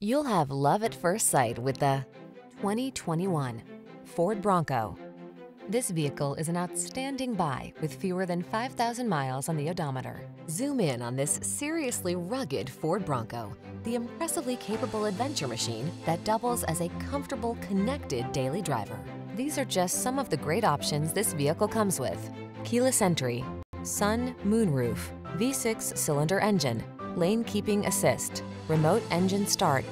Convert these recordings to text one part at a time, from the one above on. You'll have love at first sight with the 2021 Ford Bronco. This vehicle is an outstanding buy with fewer than 5,000 miles on the odometer. Zoom in on this seriously rugged Ford Bronco, the impressively capable adventure machine that doubles as a comfortable, connected daily driver. These are just some of the great options this vehicle comes with: keyless entry, sun, moonroof, V6 cylinder engine, lane keeping assist, remote engine start,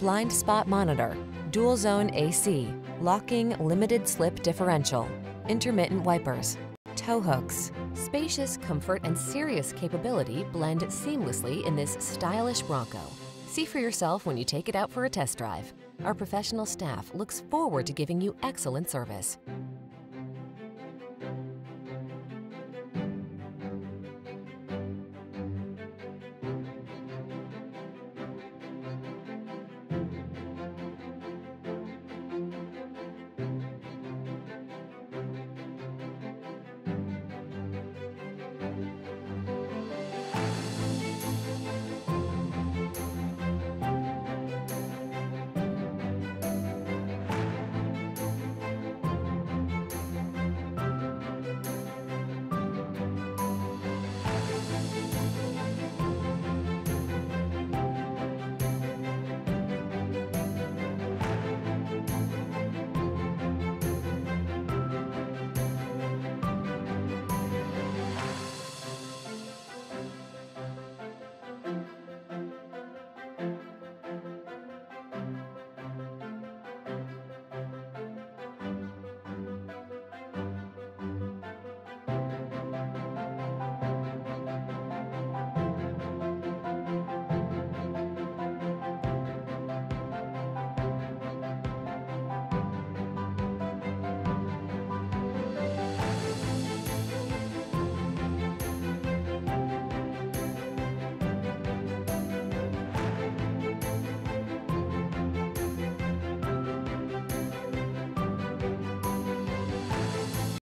blind spot monitor, dual zone AC, locking limited slip differential, intermittent wipers, tow hooks. Spacious comfort and serious capability blend seamlessly in this stylish Bronco. See for yourself when you take it out for a test drive. Our professional staff looks forward to giving you excellent service.